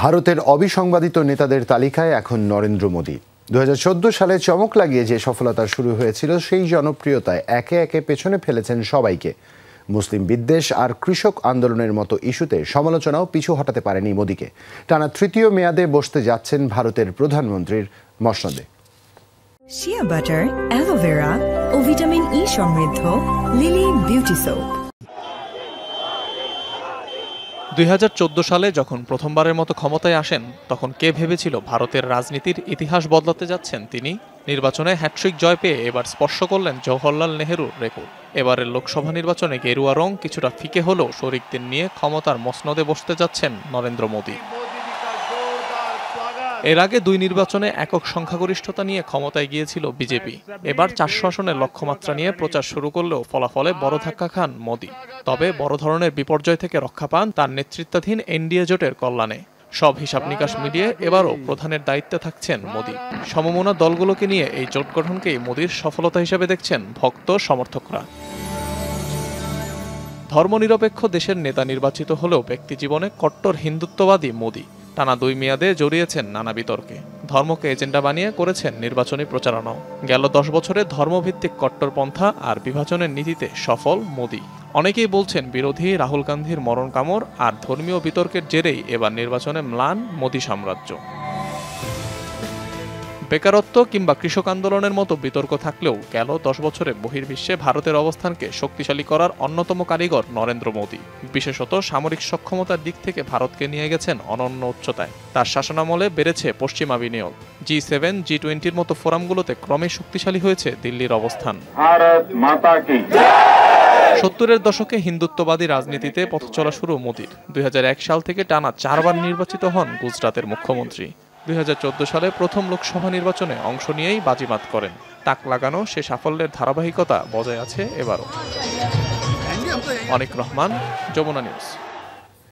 ভারতের অবিসংবাদিত নেতাদের তালিকায় এখন নরেন্দ্র মোদী। ২০১৪ সালে চমক লাগিয়ে যে সফলতা শুরু হয়েছিল, সেই জনপ্রিয়তায় একে একে পেছনে ফেলেছেন সবাইকে। মুসলিম বিদ্বেষ আর কৃষক আন্দোলনের মতো ইস্যুতে সমালোচনাও পিছু হটাতে পারেনি মোদীকে। টানা তৃতীয় মেয়াদে বসতে যাচ্ছেন ভারতের প্রধানমন্ত্রীর মসনদে। শিয়া বাটার, অ্যালোভেরা ও ভিটামিন ই সমৃদ্ধ লিলি বিউটি সোপ। ২০১৪ সালে যখন প্রথমবারের মতো ক্ষমতায় আসেন, তখন কে ভেবেছিল ভারতের রাজনীতির ইতিহাস বদলাতে যাচ্ছেন তিনি? নির্বাচনে হ্যাটট্রিক জয় পেয়ে এবার স্পর্শ করলেন জওহরলাল নেহরুর রেকর্ড। এবারের লোকসভা নির্বাচনে গেরুয়া রং কিছুটা ফিকে হলেও শরিকদের নিয়ে ক্ষমতার মসনদে বসতে যাচ্ছেন নরেন্দ্র মোদী। এর আগে দুই নির্বাচনে একক সংখ্যাগরিষ্ঠতা নিয়ে ক্ষমতায় গিয়েছিল বিজেপি। এবার ৪০০ আসনের লক্ষ্যমাত্রা নিয়ে প্রচার শুরু করলেও ফলাফলে বড় ধাক্কা খান মোদী। তবে বড় ধরনের বিপর্যয় থেকে রক্ষা পান তার নেতৃত্বাধীন এনডিএ জোটের কল্যাণে। সব হিসাব নিকাশ মিলিয়ে এবারও প্রধানের দায়িত্বে থাকছেন মোদী। সমমনা দলগুলোকে নিয়ে এই জোট গঠনকেই মোদীর সফলতা হিসেবে দেখছেন ভক্ত সমর্থকরা। ধর্মনিরপেক্ষ দেশের নেতা নির্বাচিত হলেও ব্যক্তি জীবনে কট্টর হিন্দুত্ববাদী মোদী। টানা দুই মেয়াদে জড়িয়েছেন নানা বিতর্কে, ধর্মকে এজেন্ডা বানিয়ে করেছেন নির্বাচনী প্রচারণাও। গেল ১০ বছরে ধর্মভিত্তিক কট্টরপন্থা আর বিভাজনের নীতিতে সফল মোদী। অনেকেই বলছেন বিরোধী রাহুল গান্ধীর মরণ কামড় আর ধর্মীয় বিতর্কের জেরেই এবার নির্বাচনে ম্লান মোদী সাম্রাজ্য। বেকারত্ব কিংবা কৃষক আন্দোলনের মতো বিতর্ক থাকলেও গেল ১০ বছরে বহির্বিশ্বে ভারতের অবস্থানকে শক্তিশালী করার অন্যতম কারিগর নরেন্দ্র মোদী। বিশেষত সামরিক সক্ষমতার দিক থেকে ভারতকে নিয়ে গেছেন অনন্য উচ্চতায়। তার শাসনামলে বেড়েছে পশ্চিমা বিনিয়োগ। G7, G20-র মতো ফোরামগুলোতে ক্রমে শক্তিশালী হয়েছে দিল্লির অবস্থান। ভারত মাতা কি জয়! ৭০-এর দশকে হিন্দুত্ববাদী রাজনীতিতে পথ চলা শুরু মোদীর। ২০০১ সাল থেকে টানা ৪বার নির্বাচিত হন গুজরাতের মুখ্যমন্ত্রী। ২০১৪ সালে প্রথম লোকসভা নির্বাচনে অংশ নিয়েই বাজিমাত করেন। তাক লাগানো সে সাফল্যের ধারাবাহিকতা বজায় আছে এবারও। অনিক রহমান, যমুনা নিউজ।